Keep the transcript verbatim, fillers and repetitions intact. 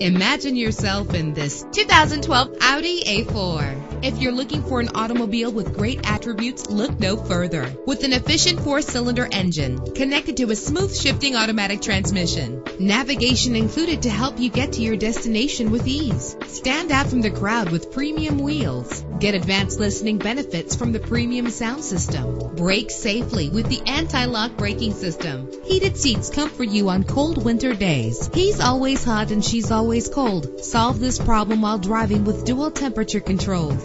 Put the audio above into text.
Imagine yourself in this two thousand twelve Audi A four. If you're looking for an automobile with great attributes, look no further. With an efficient four-cylinder engine connected to a smooth shifting automatic transmission, navigation included to help you get to your destination with ease. Stand out from the crowd with premium wheels. Get advanced listening benefits from the premium sound system. Brake safely with the anti-lock braking system. Heated seats comfort you on cold winter days. He's always hot and she's always cold. Solve this problem while driving with dual temperature controls.